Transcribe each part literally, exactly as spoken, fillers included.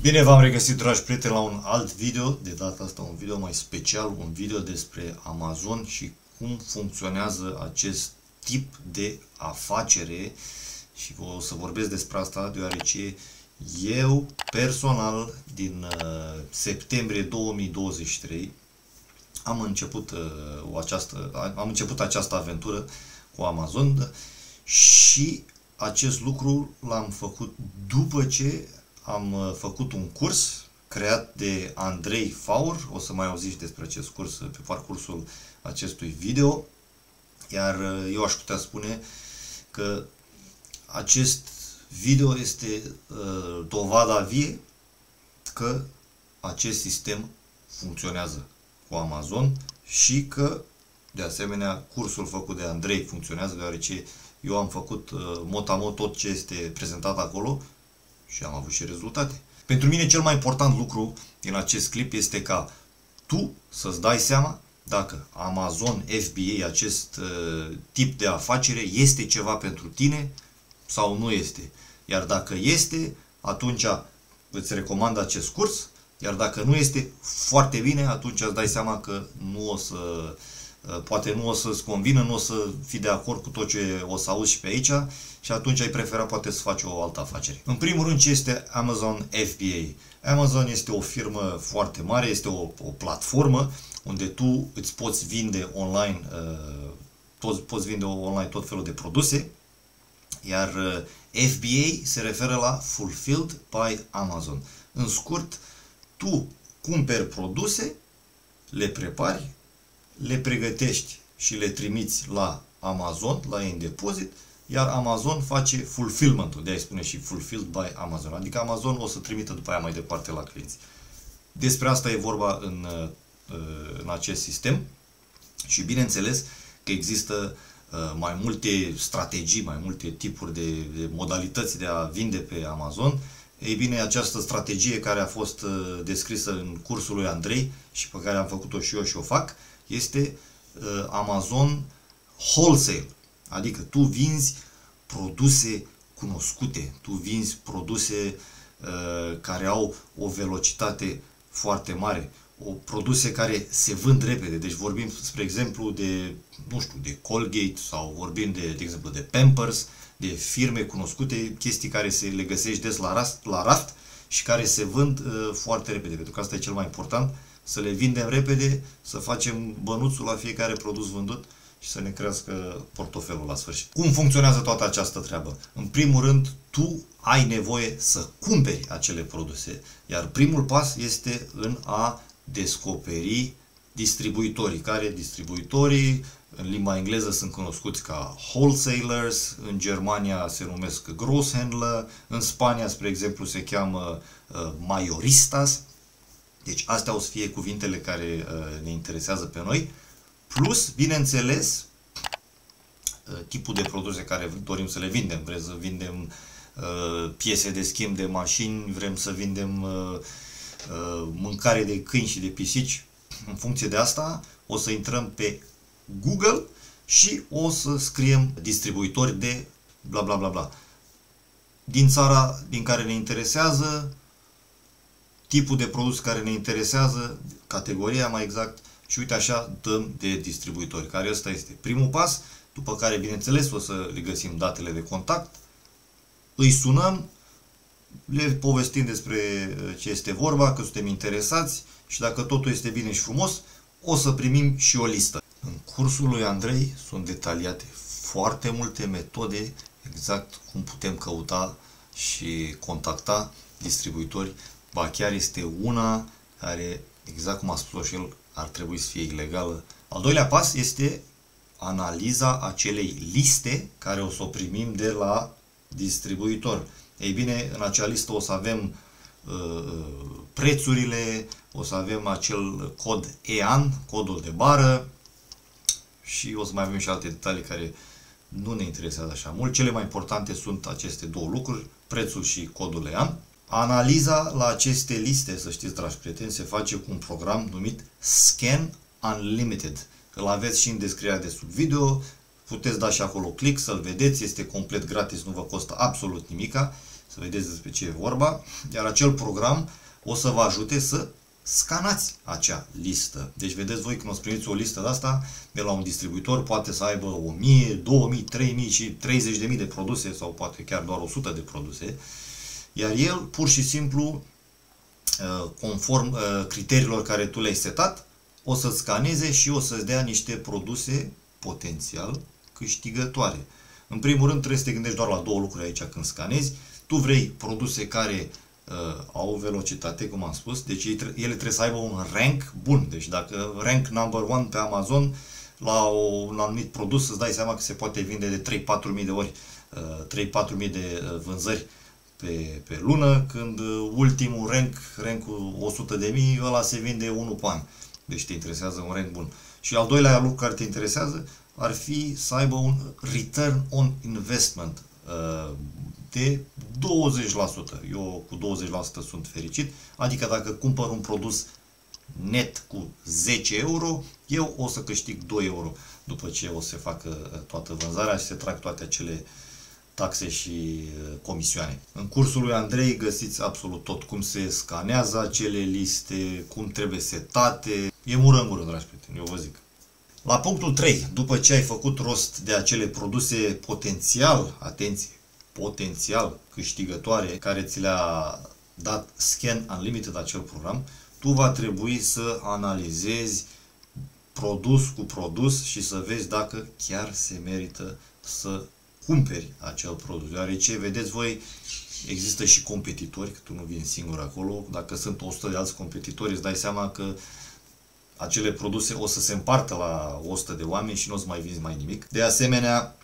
Bine v-am regăsit, dragi prieteni, la un alt video, de data asta un video mai special, un video despre Amazon și cum funcționează acest tip de afacere și o să vorbesc despre asta deoarece eu personal din uh, septembrie două mii douăzeci și trei am început, uh, această, am început această aventură cu Amazon și acest lucru l-am făcut după ce am făcut un curs creat de Andrei Faur, o să mai auziți despre acest curs pe parcursul acestui video, iar eu aș putea spune că acest video este uh, dovada vie că acest sistem funcționează cu Amazon și că de asemenea cursul făcut de Andrei funcționează, deoarece eu am făcut uh, mot-a-mot tot ce este prezentat acolo și am avut și rezultate. Pentru mine cel mai important lucru din acest clip este ca tu să-ți dai seama dacă Amazon F B A, acest uh, tip de afacere, este ceva pentru tine sau nu este. Iar dacă este, atunci îți recomand acest curs, iar dacă nu este foarte bine, atunci îți dai seama că nu o să, uh, poate nu o să-ți convină, nu o să fii de acord cu tot ce o să auzi și pe aici și atunci ai prefera poate să faci o altă afacere. În primul rând, ce este Amazon F B A? Amazon este o firmă foarte mare, este o, o platformă unde tu îți poți vinde online, uh, poți, poți vinde online tot felul de produse, iar F B A se referă la Fulfilled by Amazon. În scurt, tu cumperi produse, le prepari, le pregătești și le trimiți la Amazon, la ei în depozit, iar Amazon face fulfillment-ul, de-aia spune și Fulfilled by Amazon, adică Amazon o să trimită după aia mai departe la clienți. Despre asta e vorba în, în acest sistem și bineînțeles că există mai multe strategii, mai multe tipuri de, de modalități de a vinde pe Amazon. Ei bine, această strategie care a fost descrisă în cursul lui Andrei și pe care am făcut-o și eu și o fac, este Amazon Wholesale, adică tu vinzi produse cunoscute, tu vinzi produse care au o velocitate foarte mare, o produse care se vând repede. Deci vorbim, spre exemplu, de, nu știu, de Colgate sau vorbim de, de exemplu, de Pampers, de firme cunoscute, chestii care se le găsești des la raft, la raft și care se vând uh, foarte repede, pentru că asta e cel mai important, să le vindem repede, să facem bănuțul la fiecare produs vândut și să ne crească portofelul la sfârșit. Cum funcționează toată această treabă? În primul rând, tu ai nevoie să cumperi acele produse, iar primul pas este în a descoperi distribuitorii, care distribuitorii în limba engleză sunt cunoscuți ca wholesalers, în Germania se numesc Großhändler, în Spania, spre exemplu, se cheamă uh, mayoristas. Deci astea o să fie cuvintele care uh, ne interesează pe noi, plus, bineînțeles, uh, tipul de produse care dorim să le vindem. Vrem să vindem uh, piese de schimb de mașini, vrem să vindem uh, mâncare de câini și de pisici. În funcție de asta o să intrăm pe Google și o să scriem distribuitori de bla bla bla bla din țara din care ne interesează, tipul de produs care ne interesează, categoria mai exact, și uite așa dăm de distribuitori, care ăsta este primul pas, după care bineînțeles o să le găsim datele de contact, îi sunăm, le povestim despre ce este vorba, că suntem interesați și dacă totul este bine și frumos, o să primim și o listă. În cursul lui Andrei sunt detaliate foarte multe metode, exact cum putem căuta și contacta distribuitori, ba chiar este una care, exact cum a spus-o și el, ar trebui să fie ilegală. Al doilea pas este analiza acelei liste care o să o primim de la distribuitor. Ei bine, în acea listă o să avem uh, prețurile, o să avem acel cod E A N, codul de bară și o să mai avem și alte detalii care nu ne interesează așa mult. Cele mai importante sunt aceste două lucruri, prețul și codul E A N. Analiza la aceste liste, să știți, dragi prieteni, se face cu un program numit Scan Unlimited. Îl aveți și în descrierea de sub video. Puteți da și acolo click, să-l vedeți, este complet gratis, nu vă costă absolut nimica să vedeți despre ce e vorba, iar acel program o să vă ajute să scanați acea listă. Deci vedeți voi, când o să primiți o listă de asta de la un distribuitor, poate să aibă o mie, două mii, trei mii și treizeci de mii de produse sau poate chiar doar o sută de produse, iar el pur și simplu, conform criteriilor care tu le-ai setat, o să scaneze și o să-ți dea niște produse potențial câștigătoare. În primul rând trebuie să te gândești doar la două lucruri aici când scanezi. Tu vrei produse care uh, au velocitate, cum am spus, deci ele trebuie să aibă un rank bun. Deci dacă rank number one pe Amazon la un anumit produs, îți dai seama că se poate vinde de trei patru mii de ori, uh, trei patru mii de vânzări pe, pe lună, când ultimul rank, rankul o sută de mii, ăla se vinde unul pe an. Deci te interesează un rank bun. Și al doilea lucru care te interesează ar fi să aibă un return on investment de douăzeci la sută. Eu cu douăzeci la sută sunt fericit, adică dacă cumpăr un produs net cu zece euro, eu o să câștig doi euro după ce o să se facă toată vânzarea și se trag toate acele taxe și comisioane. În cursul lui Andrei găsiți absolut tot, cum se scanează acele liste, cum trebuie setate. E mură în mură, dragi prieteni, eu vă zic. La punctul trei, după ce ai făcut rost de acele produse potențial, atenție, potențial câștigătoare care ți le-a dat Scan Unlimited, acel program, tu va trebui să analizezi produs cu produs și să vezi dacă chiar se merită să cumperi acel produs. Deoarece, vedeți voi, există și competitori, că tu nu vin singur acolo. Dacă sunt o sută de alți competitori, îți dai seama că acele produse o să se împartă la o sută de oameni și nu o să mai vinzi mai nimic. De asemenea,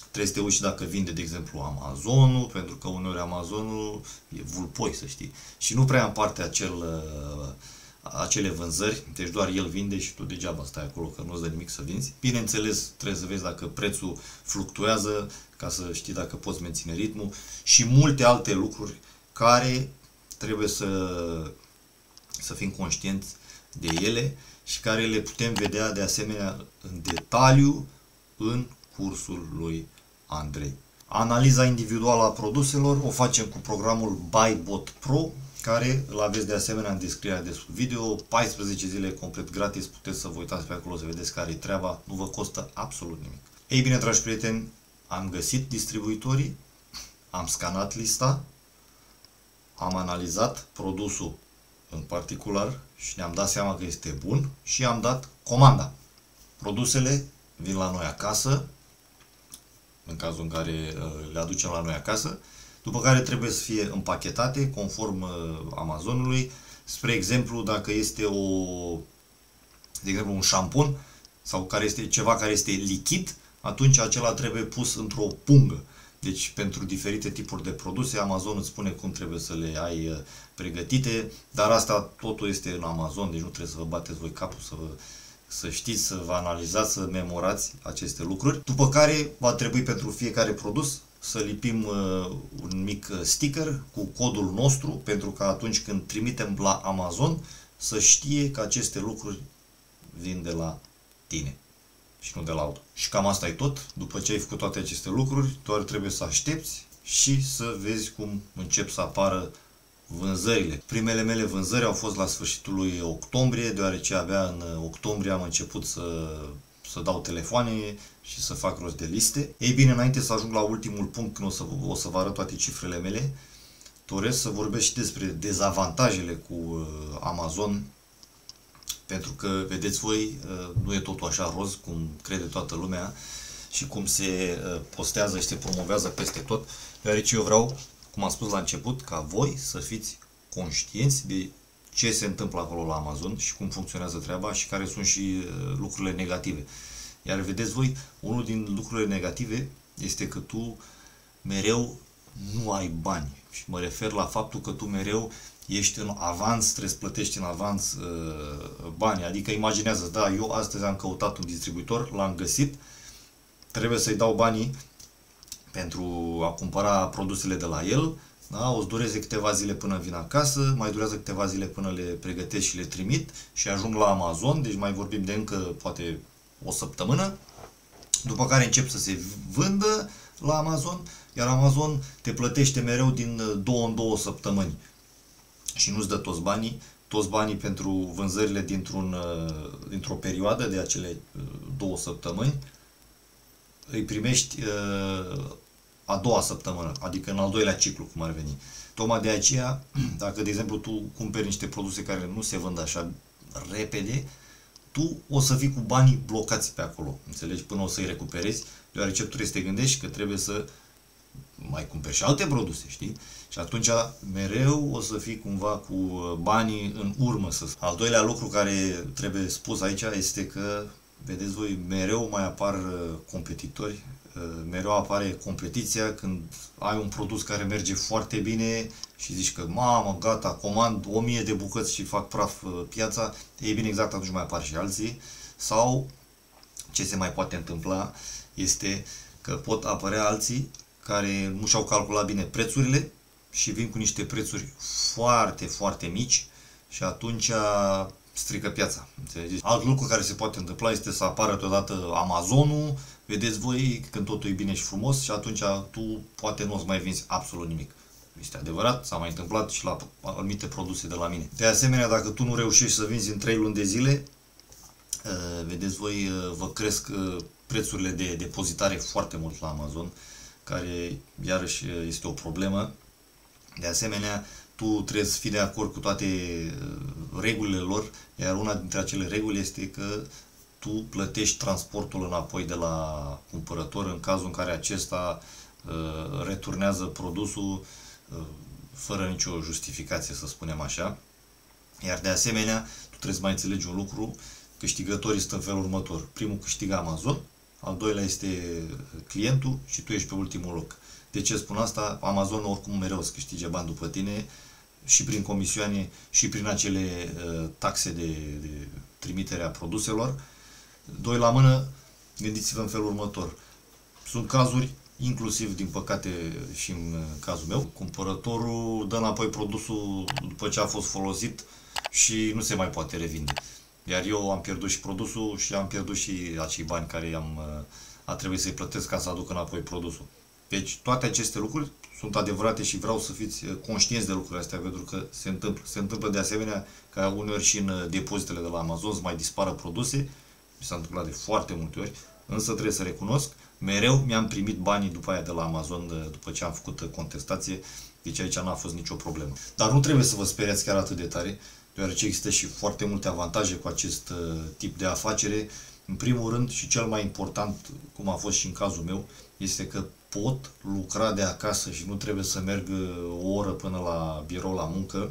trebuie să te uiți dacă vinde, de exemplu, Amazonul, pentru că uneori Amazonul e vulpoi, să știi. Și nu prea împarte acel, acele vânzări, deci doar el vinde și tu degeaba stai acolo, că nu-ți dă nimic să vinzi. Bineînțeles, trebuie să vezi dacă prețul fluctuează, ca să știi dacă poți menține ritmul și multe alte lucruri care trebuie să, să fim conștienți de ele și care le putem vedea de asemenea în detaliu în cursul lui Andrei. Analiza individuală a produselor o facem cu programul BuyBot Pro, care îl aveți de asemenea în descrierea de sub video, paisprezece zile complet gratis, puteți să vă uitați pe acolo să vedeți care e treaba, nu vă costă absolut nimic. Ei bine, dragi prieteni, am găsit distribuitorii, am scanat lista, am analizat produsul în particular și ne-am dat seama că este bun și am dat comanda. Produsele vin la noi acasă, în cazul în care le aducem la noi acasă, după care trebuie să fie împachetate conform Amazonului. Spre exemplu, dacă este o, de exemplu, un șampon sau care este ceva care este lichid, atunci acela trebuie pus într-o pungă. Deci pentru diferite tipuri de produse Amazon îți spune cum trebuie să le ai pregătite, dar asta totul este în Amazon, deci nu trebuie să vă bateți voi capul să, vă, să știți, să vă analizați, să memorați aceste lucruri. După care va trebui pentru fiecare produs să lipim uh, un mic sticker cu codul nostru, pentru că atunci când trimitem la Amazon să știe că aceste lucruri vin de la tine și nu de la auto. Și cam asta e tot. După ce ai făcut toate aceste lucruri, doar trebuie să aștepți și să vezi cum încep să apară vânzările. Primele mele vânzări au fost la sfârșitul lui octombrie, deoarece abia în octombrie am început să, să dau telefoane și să fac rost de liste. Ei bine, înainte să ajung la ultimul punct, când o să, o să vă arăt toate cifrele mele, doresc să vorbesc și despre dezavantajele cu Amazon. Pentru că, vedeți voi, nu e totul așa roz cum crede toată lumea și cum se postează și se promovează peste tot. Deoarece eu vreau, cum am spus la început, ca voi să fiți conștienți de ce se întâmplă acolo la Amazon și cum funcționează treaba și care sunt și lucrurile negative. Iar vedeți voi, unul din lucrurile negative este că tu mereu nu ai bani. Și mă refer la faptul că tu mereu ești în avans, trebuie să plătești în avans uh, bani. Adică imaginează-ți, da, eu astăzi am căutat un distribuitor, l-am găsit, trebuie să-i dau banii pentru a cumpăra produsele de la el, da? O să dureze câteva zile până vin acasă, mai durează câteva zile până le pregătesc și le trimit și ajung la Amazon, deci mai vorbim de încă poate o săptămână, după care încep să se vândă, la Amazon, iar Amazon te plătește mereu din două în două săptămâni și nu-ți dă toți banii, toți banii pentru vânzările dintr-un, dintr-o perioadă de acele două săptămâni, îi primești a doua săptămână, adică în al doilea ciclu, cum ar veni. Tocmai de aceea, dacă, de exemplu, tu cumperi niște produse care nu se vând așa repede, tu o să fii cu banii blocați pe acolo, înțelegi, până o să-i recuperezi, deoarece tu trebuie să te gândești că trebuie să mai cumperi și alte produse, știi? Și atunci mereu o să fii cumva cu banii în urmă. Să... Al doilea lucru care trebuie spus aici este că, vedeți voi, mereu mai apar competitori, mereu apare competiția când ai un produs care merge foarte bine și zici că mamă, gata, comand o mie de bucăți și fac praf piața, ei bine, exact atunci mai apar și alții. Sau ce se mai poate întâmpla este că pot apărea alții care nu și-au calculat bine prețurile și vin cu niște prețuri foarte, foarte mici și atunci strică piața. Înțelegeți? Alt lucru care se poate întâmpla este să apară deodată Amazonul, vedeți voi, când totul e bine și frumos și atunci tu poate nu o să mai vinzi absolut nimic. Este adevărat, s-a mai întâmplat și la anumite produse de la mine. De asemenea, dacă tu nu reușești să vinzi în trei luni de zile, vedeți voi, vă cresc prețurile de depozitare foarte mult la Amazon, care iarăși este o problemă. De asemenea, tu trebuie să fii de acord cu toate regulile lor, iar una dintre acele reguli este că tu plătești transportul înapoi de la cumpărător în cazul în care acesta uh, returnează produsul uh, fără nicio justificație, să spunem așa. Iar de asemenea, tu trebuie să mai înțelegi un lucru, câștigătorii sunt în felul următor. Primul câștigă Amazon, al doilea este clientul și tu ești pe ultimul loc. De ce spun asta? Amazon oricum mereu îți câștige bani după tine și prin comisioane și prin acele uh, taxe de, de trimitere a produselor. Doi la mână, gândiți-vă în felul următor. Sunt cazuri, inclusiv din păcate și în cazul meu, cumpărătorul dă înapoi produsul după ce a fost folosit și nu se mai poate revinde. Iar eu am pierdut și produsul și am pierdut și acei bani care i-am a trebuit să-i plătesc ca să aduc înapoi produsul. Deci toate aceste lucruri sunt adevărate și vreau să fiți conștienți de lucrurile astea, pentru că se întâmplă. Se întâmplă de asemenea ca uneori și în depozitele de la Amazon să mai dispară produse. Mi s-a întâmplat de foarte multe ori, însă trebuie să recunosc, mereu mi-am primit banii după aia de la Amazon după ce am făcut contestație, deci aici n-a fost nicio problemă. Dar nu trebuie să vă speriați chiar atât de tare, deoarece există și foarte multe avantaje cu acest tip de afacere. În primul rând și cel mai important, cum a fost și în cazul meu, este că pot lucra de acasă și nu trebuie să merg o oră până la birou, la muncă,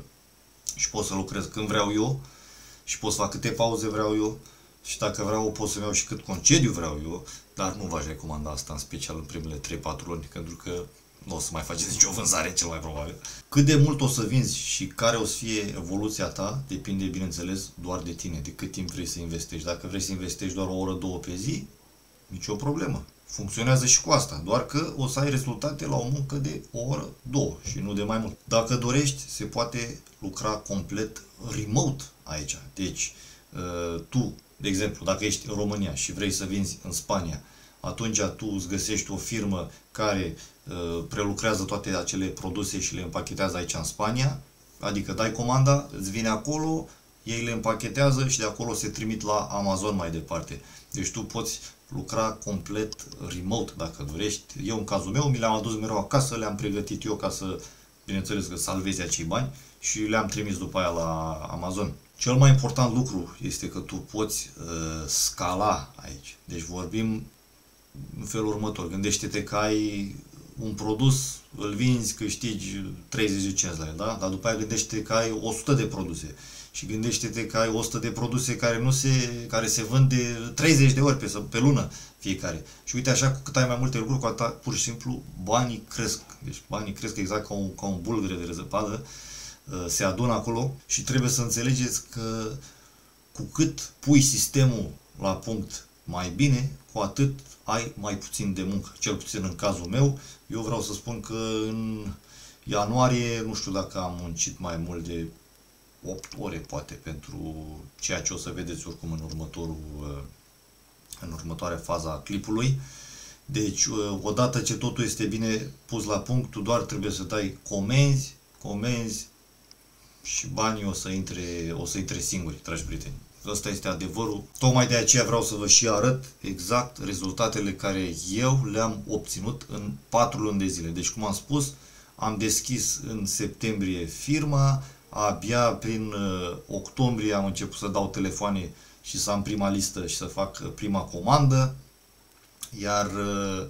și pot să lucrez când vreau eu și pot să fac câte pauze vreau eu și dacă vreau pot să-mi iau și cât concediu vreau eu, dar nu v-aș recomanda asta, în special în primele trei patru luni, pentru că nu o să mai faceți nicio vânzare, cel mai probabil. Cât de mult o să vinzi și care o să fie evoluția ta depinde, bineînțeles, doar de tine, de cât timp vrei să investești. Dacă vrei să investești doar o oră, două pe zi, nicio problemă. Funcționează și cu asta, doar că o să ai rezultate la o muncă de o oră, două și nu de mai mult. Dacă dorești, se poate lucra complet remote aici. Deci, tu, de exemplu, dacă ești în România și vrei să vinzi în Spania, atunci tu îți găsești o firmă care prelucrează toate acele produse și le împachetează aici în Spania, adică dai comanda, îți vine acolo, ei le împachetează și de acolo se trimit la Amazon mai departe. Deci tu poți lucra complet remote dacă dorești. Eu, în cazul meu, mi le-am adus mereu acasă, le-am pregătit eu ca să, bineînțeles, că salvezi acei bani și le-am trimis după aia la Amazon. Cel mai important lucru este că tu poți uh, scala aici. Deci vorbim în felul următor. Gândește-te că ai un produs, îl vinzi, câștigi treizeci de cenți la el, da? Dar după aia gândește-te că ai o sută de produse. Și gândește-te că ai o sută de produse care, nu se, care se vând de treizeci de ori pe, pe lună fiecare. Și uite așa, cu cât ai mai multe lucruri, cu atât pur și simplu banii cresc. Deci banii cresc exact ca un, ca un bulgăre de zăpadă, se adună acolo și trebuie să înțelegeți că cu cât pui sistemul la punct mai bine, cu atât ai mai puțin de muncă. Cel puțin în cazul meu, eu vreau să spun că în ianuarie, nu știu dacă am muncit mai mult de opt ore poate, pentru ceea ce o să vedeți oricum în, următorul, în următoarea fază a clipului. Deci, odată ce totul este bine pus la punct, tu doar trebuie să dai comenzi, comenzi și banii o să intre, o să intre singuri, dragi prieteni. Asta este adevărul. Tocmai de aceea vreau să vă și arăt exact rezultatele care eu le-am obținut în patru luni de zile. Deci, cum am spus, am deschis în septembrie firma, abia prin octombrie am început să dau telefoane și să am prima listă și să fac prima comandă. Iar uh,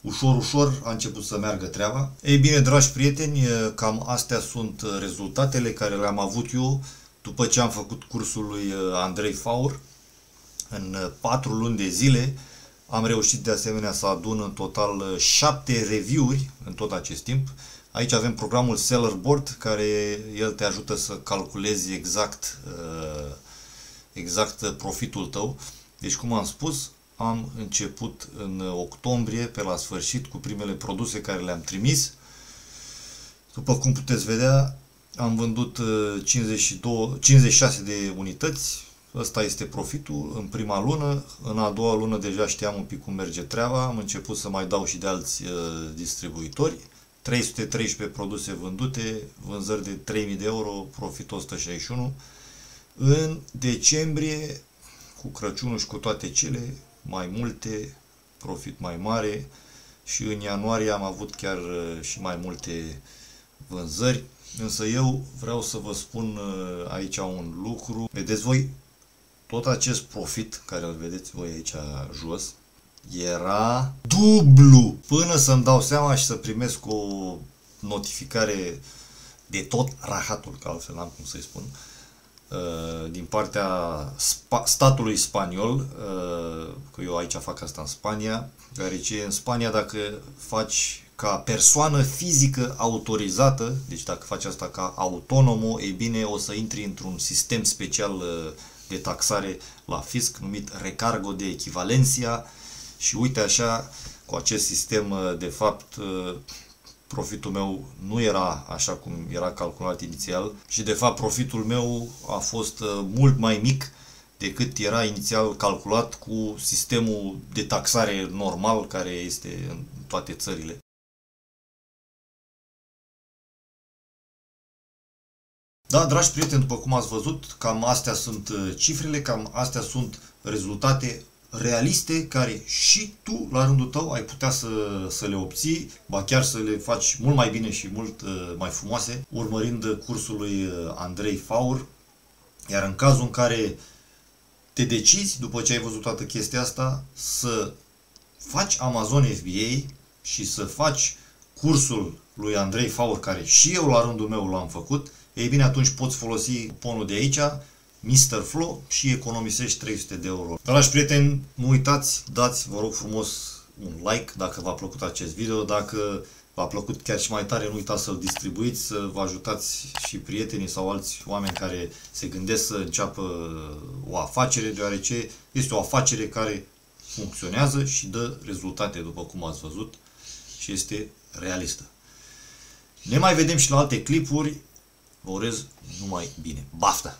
ușor, ușor a început să meargă treaba. Ei bine, dragi prieteni, cam astea sunt rezultatele care le-am avut eu după ce am făcut cursul lui Andrei Faur. În patru luni de zile am reușit de asemenea să adun în total șapte review-uri în tot acest timp. Aici avem programul Sellerboard, care el te ajută să calculezi exact, uh, exact profitul tău. Deci, cum am spus, am început în octombrie, pe la sfârșit, cu primele produse care le-am trimis. După cum puteți vedea, am vândut cincizeci și două, cincizeci și șase de unități. Ăsta este profitul în prima lună. În a doua lună deja știam un pic cum merge treaba. Am început să mai dau și de alți uh, distribuitori. trei sute treisprezece produse vândute, vânzări de trei mii de euro, profit o sută șaizeci și unu. În decembrie, cu Crăciunul și cu toate cele, mai multe, profit mai mare, și în ianuarie am avut chiar și mai multe vânzări. Însă eu vreau să vă spun aici un lucru. Vedeți voi, tot acest profit care îl vedeți voi aici jos era dublu, până să-mi dau seama și să primesc o notificare de tot rahatul, că altfel n-am cum să-i spun, din partea statului spaniol, că eu aici fac asta în Spania, deoarece în Spania, dacă faci ca persoană fizică autorizată, deci dacă faci asta ca autonomul, ei bine, o să intri într-un sistem special de taxare la fisc numit Recargo de Equivalencia. Și uite așa, cu acest sistem, de fapt, profitul meu nu era așa cum era calculat inițial și, de fapt, profitul meu a fost mult mai mic decât era inițial calculat cu sistemul de taxare normal care este în toate țările. Da, dragi prieteni, după cum ați văzut, cam astea sunt cifrele, cam astea sunt rezultate realiste care și tu, la rândul tău, ai putea să, să le obții, ba chiar să le faci mult mai bine și mult uh, mai frumoase, urmărind cursul lui Andrei Faur. Iar în cazul în care te decizi, după ce ai văzut toată chestia asta, să faci Amazon F B A și să faci cursul lui Andrei Faur, care și eu, la rândul meu, l-am făcut, ei bine, atunci poți folosi cuponul de aici, mister Flow, și economisești trei sute de euro. Dragi prieteni, nu uitați, dați, vă rog frumos, un like dacă v-a plăcut acest video. Dacă v-a plăcut chiar și mai tare, nu uitați să-l distribuiți, să vă ajutați și prietenii sau alți oameni care se gândesc să înceapă o afacere, deoarece este o afacere care funcționează și dă rezultate, după cum ați văzut, și este realistă. Ne mai vedem și la alte clipuri. Vă urez numai bine. Baftă!